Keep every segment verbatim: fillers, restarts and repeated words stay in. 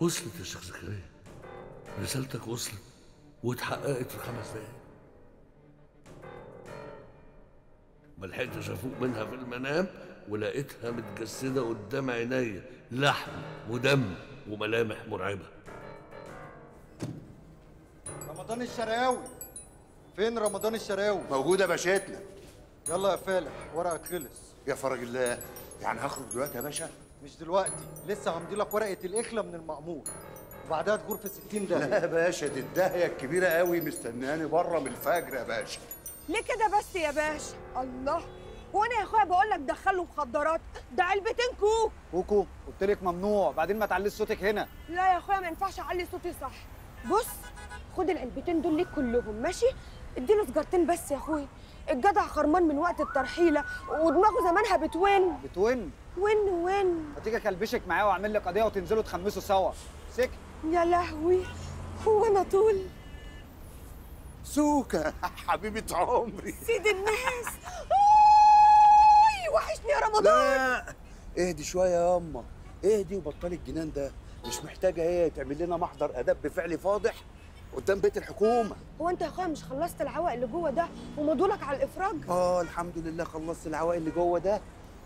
وصلت يا شيخ زكريا، رسالتك وصلت واتحققت في خمس دقايق. ما لحقتش افوق منها في المنام ولقيتها متجسده قدام عينيا، لحم ودم وملامح مرعبه. رمضان الشراوي فين؟ رمضان الشراوي موجوده باشاتنا. يلا يا فالح ورقك خلص. يا فرج الله، يعني هخرج دلوقتي يا باشا؟ مش دلوقتي، لسه همضي لك ورقه الاخله من المأمور وبعدها غرفه ستين دقيقه. لا يا باشا، دي الداهيه الكبيره قوي مستناني بره من الفجر يا باشا. ليه كده بس يا باشا؟ الله، وانا يا اخويا بقول لك دخله مخدرات، ده علبتين كوك. كوكو قلت لك ممنوع، بعدين ما تعليش صوتك هنا. لا يا اخويا ما ينفعش اعلي صوتي، صح؟ بص، خد العلبتين دول ليك كلهم ماشي؟ اديله سجارتين بس يا اخويا، الجدع خرمان من وقت الترحيله ودماغه زمانها بتون بتون ون ون. هتيجي اكلبشك معاه واعمل لك قضيه وتنزلوا تخمسوا سوا سكت. يا لهوي، هو انا طول سوكا حبيبه عمري سيد الناس. وحشني يا رمضان. لا اهدي شويه يا يما، اهدي وبطلي الجنان ده، مش محتاجه هي تعمل لنا محضر ادب بفعل فاضح قدام بيت الحكومه. هو انت يا اخويا مش خلصت العوائق اللي جوه ده ومضولك على الافراج؟ اه الحمد لله، خلصت العوائق اللي جوه ده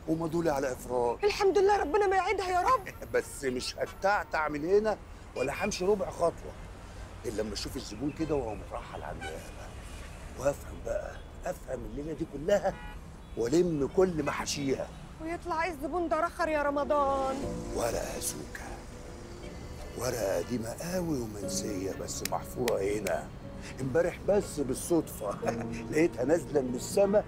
ومضولي على افراج. الحمد لله، ربنا ما يعيدها يا رب. بس مش هتعتع من هنا ولا همشي ربع خطوه الا لما اشوف الزبون كده وهو مترحل على الباب، وافهم بقى، افهم الليله دي كلها ولم كل محاشيها. ويطلع ايه الزبون ده رخر يا رمضان؟ ورقه سوكه، ورقه قديمه قوي ومنسيه بس محفوره هنا. امبارح بس بالصدفه لقيتها نازله من السما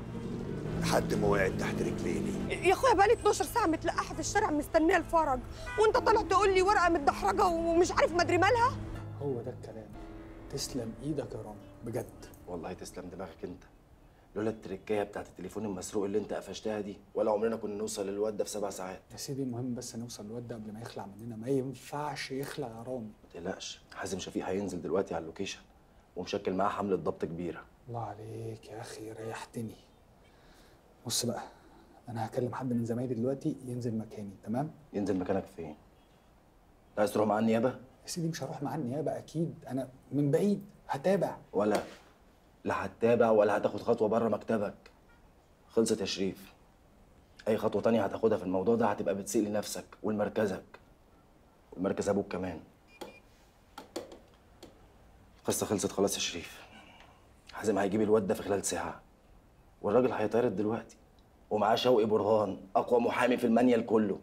لحد ما وقعت تحت رجليني. يا اخويا بقالي اتناشر ساعه متلقحه في الشارع مستنيه الفرج، وانت طالع تقول لي ورقه متدحرجه ومش عارف مدري مالها. هو ده الكلام. تسلم ايدك يا رامي بجد والله، تسلم دماغك انت. لولا التركايه بتاعت التليفون المسروق اللي انت قفشتها دي ولا عمرنا كنا نوصل للواد ده في سبع ساعات يا سيدي. المهم بس نوصل للواد ده قبل ما يخلع مننا. ما ينفعش يخلع يا رامي. ما تقلقش، حازم شفيق هينزل دلوقتي على اللوكيشن ومشكل معاه حمله ضبط كبيره. الله عليك يا اخي، ريحتني. بص بقى، انا هكلم حد من زمايلي دلوقتي ينزل مكاني. تمام. ينزل مكانك فين؟ عايز تروح معاه النيابه؟ يا سيدي مش هروح معاه النيابه اكيد، انا من بعيد هتابع. ولا لا هتتابع ولا هتاخد خطوه بره مكتبك. خلصت يا شريف، اي خطوه تانية هتاخدها في الموضوع ده هتبقى بتسيء لنفسك ولمركزك والمركز ابوك كمان. القصه خلصت خلاص يا شريف. حازم هيجيب الواد ده في خلال ساعه والراجل هيطارد دلوقتي، ومعاه شوقي برهان اقوى محامي في المنيل كله.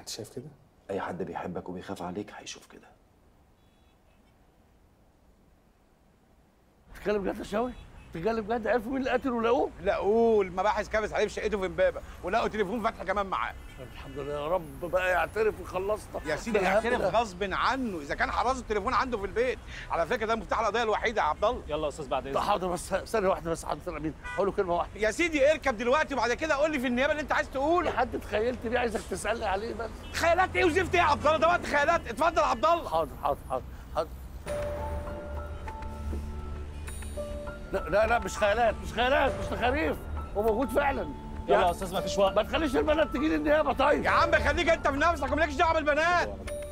انت شايف كده؟ اي حد بيحبك وبيخاف عليك هيشوف كده. بتتكلم بجد يا شوقي؟ بتتكلم بجد؟ عرفوا مين اللي قتل ولقوه؟ لقوه، المباحث كابس عليه في شقته في امبابه، ولقوا تليفون فتحي كمان معاه. الحمد لله يا رب، بقى يعترف وخلصت يا سيدي. يعترف غصب عنه اذا كان حرس التليفون عنده في البيت. على فكره ده مفتاح القضيه الوحيده يا عبد الله. يلا يا استاذ بعد اذنك. حاضر، بس ثانيه واحده بس. حاضر يا امين، هقول له كلمه واحده يا سيدي. اركب دلوقتي وبعد كده قول لي في النيابه اللي انت عايز تقوله. حد تخيلت بيه عايزك تسالني عليه بس. خيالات ايه وزفت ايه يا عبد الله؟ ده وقت خيالات. اتفضل يا عبد الله. حاضر حاضر حاضر حاضر. لا لا لا، مش خيالات مش خيالات مش تخاريف، هو موجود فعلا. يلا يا استاذ ما فيش وقت. ما تخليش البنات تجي لي النيابه. طيب يا عم خليك انت في نفسك، مالكش دعوه بالبنات.